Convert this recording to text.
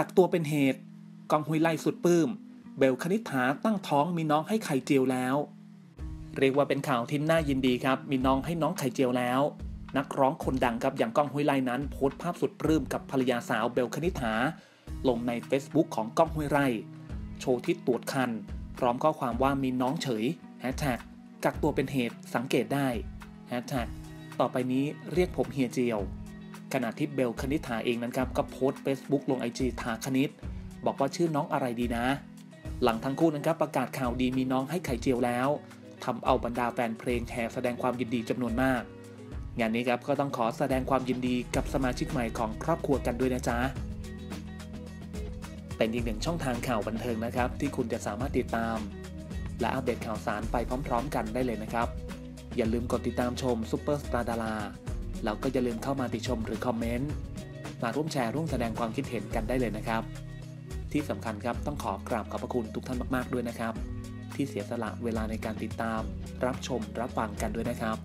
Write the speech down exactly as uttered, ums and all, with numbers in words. จากตัวเป็นเหตุกองหุยไล่สุดปื้มเบลคณิษฐาตั้งท้องมีน้องให้ไข่เจียวแล้วเรียกว่าเป็นข่าวที่น่ายินดีครับมีน้องให้น้องไข่เจียวแล้วนักร้องคนดังครับอย่างก้องห้วยไร่นั้นโพสต์ภาพสุดปลื้มกับภรรยาสาวเบลคณิษฐาลงใน Facebook ของก้องห้วยไร่โชว์ที่ตรวจคันพร้อมข้อความว่ามีน้องเฉยแฮชแท็กกักตัวเป็นเหตุสังเกตได้แฮชแท็กต่อไปนี้เรียกผมเฮียเจียวขณะที่เบลคณิษฐาเองนั้นครับก็โพสต์ Facebook ลง ไอ จี ทาคณิษฐ์บอกว่าชื่อน้องอะไรดีนะหลังทั้งคู่นั้นครับประกาศข่าวดีมีน้องให้ไข่เจียวแล้วทำเอาบรรดาแฟนเพลงแห่แสดงความยินดีจำนวนมากงานนี้ครับก็ต้องขอแสดงความยินดีกับสมาชิกใหม่ของครอบครัวกันด้วยนะจ๊ะเป็นอีกหนึ่งช่องทางข่าวบันเทิงนะครับที่คุณจะสามารถติดตามและอัปเดตข่าวสารไปพร้อมๆกันได้เลยนะครับอย่าลืมกดติดตามชมซุปเปอร์สตาร์ดาราแล้วก็อย่าลืมเข้ามาติชมหรือคอมเมนต์มาร่วมแชร์ร่วมแสดงความคิดเห็นกันได้เลยนะครับที่สำคัญครับต้องขอกราบขอบพระคุณทุกท่านมากๆด้วยนะครับที่เสียสละเวลาในการติดตามรับชมรับฟังกันด้วยนะครับ